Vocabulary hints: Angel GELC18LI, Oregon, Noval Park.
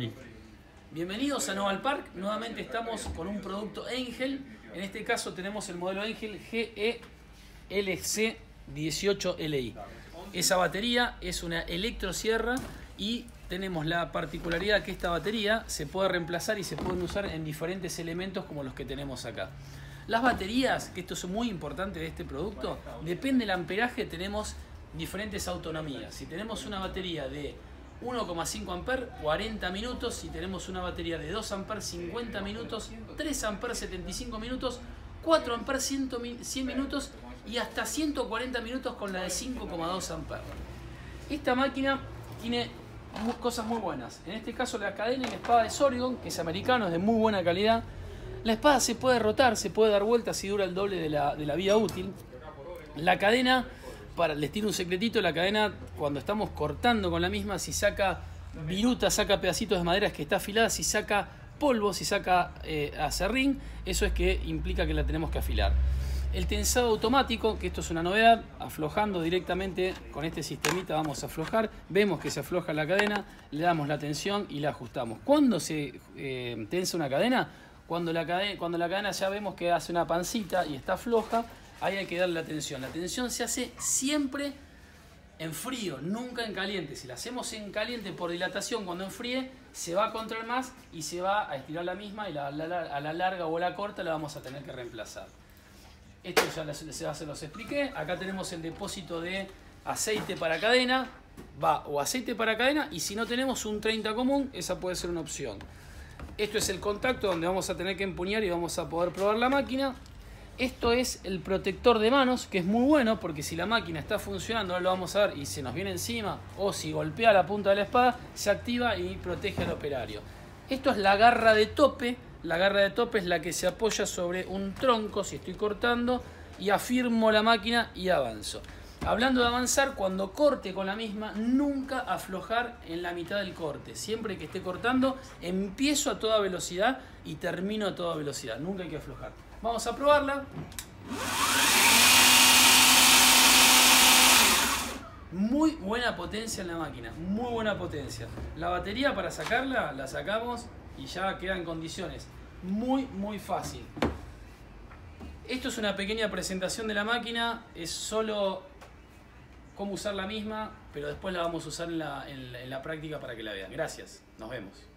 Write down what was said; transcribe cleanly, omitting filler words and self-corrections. GELC18LI. Bienvenidos a Noval Park. Nuevamente estamos con un producto Angel. En este caso tenemos el modelo Angel GELC18LI. Esa batería es una electrosierra y tenemos la particularidad que esta batería se puede reemplazar y se pueden usar en diferentes elementos como los que tenemos acá. Las baterías, que esto es muy importante de este producto, depende del amperaje, tenemos diferentes autonomías. Si tenemos una batería de 1,5 amperes, 40 minutos. Si tenemos una batería de 2 amperes, 50 minutos. 3 amperes, 75 minutos. 4 amperes, 100 minutos. Y hasta 140 minutos con la de 5,2 amperes. Esta máquina tiene cosas muy buenas. En este caso la cadena y la espada es Oregon, que es americano, es de muy buena calidad. La espada se puede rotar, se puede dar vueltas y dura el doble de la vida útil. La cadena... les tiro un secretito, la cadena cuando estamos cortando con la misma, si saca viruta, saca pedacitos de madera es que está afilada, si saca polvo, si saca acerrín, eso es que implica que la tenemos que afilar. El tensado automático, que esto es una novedad, aflojando directamente con este sistemita vamos a aflojar, vemos que se afloja la cadena, le damos la tensión y la ajustamos. ¿Cuándo se tensa una cadena? Cuando la cadena ya vemos que hace una pancita y está floja, ahí hay que darle la tensión. La tensión se hace siempre en frío, nunca en caliente. Si la hacemos en caliente por dilatación, cuando enfríe, se va a contraer más y se va a estirar la misma y a la larga o a la corta la vamos a tener que reemplazar. Esto ya se los expliqué. Acá tenemos el depósito de aceite para cadena. Va o aceite para cadena y si no tenemos un 30 común, esa puede ser una opción. Esto es el contacto donde vamos a tener que empuñar y vamos a poder probar la máquina. Esto es el protector de manos, que es muy bueno porque si la máquina está funcionando, ahora lo vamos a ver, y se nos viene encima, o si golpea la punta de la espada, se activa y protege al operario. Esto es la garra de tope. La garra de tope es la que se apoya sobre un tronco, si estoy cortando, y afirmo la máquina y avanzo. Hablando de avanzar, cuando corte con la misma, nunca aflojar en la mitad del corte. Siempre que esté cortando, empiezo a toda velocidad y termino a toda velocidad. Nunca hay que aflojar. Vamos a probarla. Muy buena potencia en la máquina, muy buena potencia. La batería para sacarla, la sacamos y ya queda en condiciones. Muy, muy fácil. Esto es una pequeña presentación de la máquina, es solo cómo usar la misma, pero después la vamos a usar en la práctica para que la vean. Gracias, nos vemos.